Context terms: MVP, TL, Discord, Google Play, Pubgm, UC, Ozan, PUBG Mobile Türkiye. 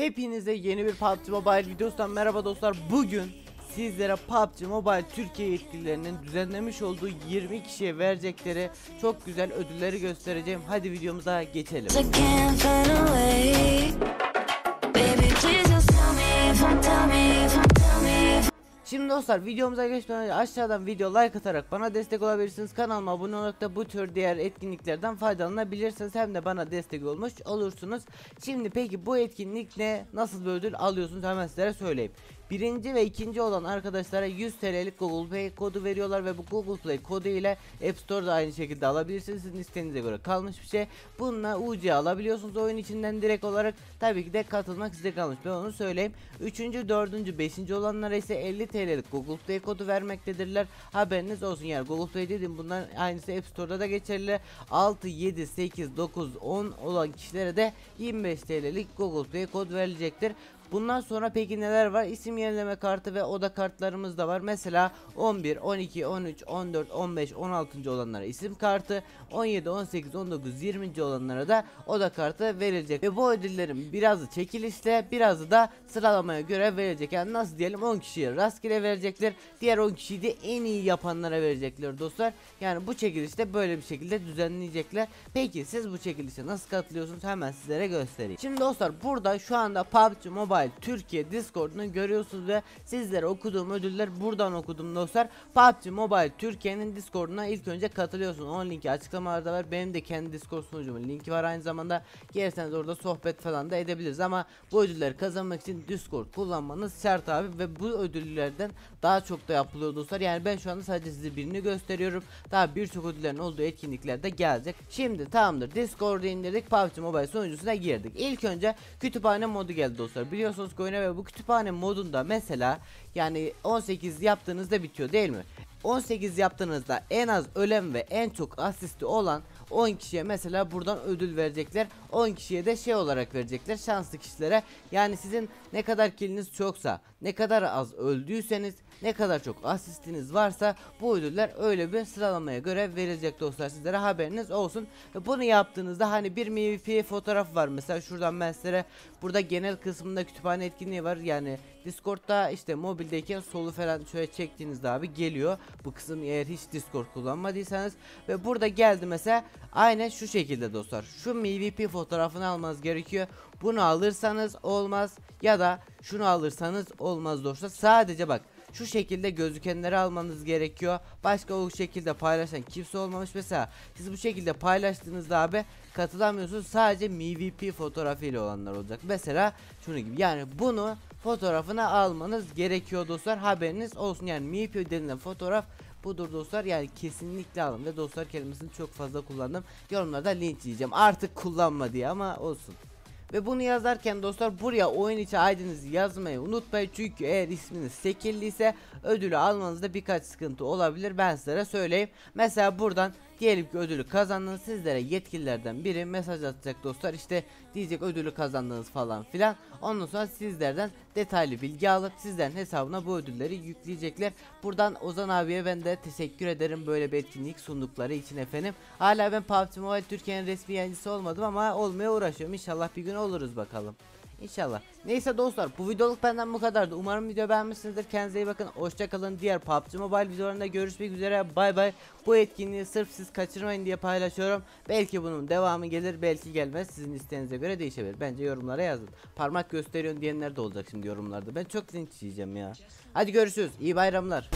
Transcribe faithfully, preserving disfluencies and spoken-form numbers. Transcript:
Hepinize yeni bir P U B G Mobile videosundan merhaba dostlar. Bugün sizlere P U B G Mobile Türkiye yetkililerinin düzenlemiş olduğu yirmi kişiye verecekleri çok güzel ödülleri göstereceğim. Hadi videomuza geçelim. Şimdi dostlar, videomuza geçmeden önce aşağıdan video like atarak bana destek olabilirsiniz. Kanalıma abone olarak da bu tür diğer etkinliklerden faydalanabilirsiniz. Hem de bana destek olmuş olursunuz. Şimdi peki bu etkinlik ne? Nasıl bir ödül alıyorsunuz? Hemen sizlere söyleyeyim. Birinci ve ikinci olan arkadaşlara yüz TL'lik Google Play kodu veriyorlar ve bu Google Play kodu ile App Store'da aynı şekilde alabilirsiniz. Sizin isteğinize göre kalmış bir şey. Bununla U C alabiliyorsunuz oyun içinden direkt olarak. Tabii ki de katılmak size kalmış, ben onu söyleyeyim. Üçüncü, dördüncü, beşinci olanlara ise elli TL'lik Google Play kodu vermektedirler. Haberiniz olsun, yani Google Play dedim, bundan aynısı App Store'da da geçerli. altı, yedi, sekiz, dokuz, on olan kişilere de yirmi beş TL'lik Google Play kodu verilecektir. Bundan sonra peki neler var? İsim yenileme kartı ve oda kartlarımız da var. Mesela on bir, on iki, on üç, on dört, on beş, on altıncı olanlara isim kartı, on yedi, on sekiz, on dokuz, yirminci olanlara da oda kartı verilecek. Ve bu ödüllerin birazı çekilişle, birazı da sıralamaya göre verilecek. Yani nasıl diyelim, on kişiye rastgele verecekler. Diğer on kişiyi de en iyi yapanlara verecekler dostlar. Yani bu çekilişte böyle bir şekilde düzenleyecekler. Peki siz bu çekilişe nasıl katılıyorsunuz? Hemen sizlere göstereyim. Şimdi dostlar, burada şu anda P U B G Mobile Türkiye Discord'unu görüyorsunuz ve sizlere okuduğum ödüller buradan okudum dostlar. P U B G Mobile Türkiye'nin Discord'una ilk önce katılıyorsunuz. Onun linki açıklamalarda var. Benim de kendi Discord sunucumun linki var aynı zamanda. Gelirseniz orada sohbet falan da edebiliriz ama bu ödülleri kazanmak için Discord kullanmanız şart abi ve bu ödüllerden daha çok da yapılıyor dostlar. Yani ben şu anda sadece size birini gösteriyorum. Daha birçok ödüllerin olduğu etkinliklerde gelecek. Şimdi tamamdır. Discord'u indirdik. P U B G Mobile sunucusuna girdik. İlk önce kütüphane modu geldi dostlar. Biliyorsunuz oyuna ve bu kütüphane modunda mesela, yani on sekiz yaptığınızda bitiyor değil mi? on sekiz yaptığınızda en az ölen ve en çok asisti olan on kişiye mesela buradan ödül verecekler. on kişiye de şey olarak verecekler, şanslı kişilere. Yani sizin ne kadar killiniz çoksa, ne kadar az öldüyseniz, ne kadar çok asistiniz varsa bu ödüller öyle bir sıralamaya göre verilecek dostlar, sizlere haberiniz olsun. Bunu yaptığınızda hani bir M V P fotoğraf var mesela, şuradan ben sizlere burada genel kısmında kütüphane etkinliği var. Yani Discord'da işte mobildeyken solu falan şöyle çektiğinizde abi geliyor bu kısım, eğer hiç Discord kullanmadıysanız. Ve burada geldi mesela aynen şu şekilde dostlar, şu M V P fotoğrafını almanız gerekiyor. Bunu alırsanız olmaz ya da şunu alırsanız olmaz dostlar. Sadece bak şu şekilde gözükenleri almanız gerekiyor. Başka o şekilde paylaşan kimse olmamış. Mesela siz bu şekilde paylaştığınızda abi katılamıyorsunuz. Sadece M V P fotoğrafıyla olanlar olacak. Mesela şunu gibi, yani bunu fotoğrafına almanız gerekiyor dostlar, haberiniz olsun. Yani M V P denilen fotoğraf budur dostlar, yani kesinlikle alın. Ve dostlar kelimesini çok fazla kullandım, yorumlarda linç yiyeceğim artık kullanma diye, ama olsun. Ve bunu yazarken dostlar buraya oyun içi I D'nizi yazmayı unutmayın. Çünkü eğer isminiz sekilliyse ödülü almanızda birkaç sıkıntı olabilir, ben sizlere söyleyeyim. Mesela buradan diyelim ki ödülü kazandınız, sizlere yetkililerden biri mesaj atacak dostlar, işte diyecek ödülü kazandınız falan filan. Ondan sonra sizlerden detaylı bilgi alıp sizlerin hesabına bu ödülleri yükleyecekler. Buradan Ozan abiye ben de teşekkür ederim böyle bir etkinlik sundukları için efendim. Hala ben P U B G Mobile Türkiye'nin resmi yayıncısı olmadım ama olmaya uğraşıyorum, inşallah bir gün oluruz bakalım. İnşallah. Neyse dostlar, bu videoluk benden bu kadardı. Umarım video beğenmişsinizdir. Kendinize iyi bakın. Hoşçakalın. Diğer P U B G Mobile videolarında görüşmek üzere. Bay bay. Bu etkinliği sırf siz kaçırmayın diye paylaşıyorum. Belki bunun devamı gelir, belki gelmez. Sizin isteğinize göre değişebilir. Bence yorumlara yazın. Parmak gösteriyorsun diyenler de olacak şimdi yorumlarda. Ben çok linç yiyeceğim ya. Hadi görüşürüz. İyi bayramlar.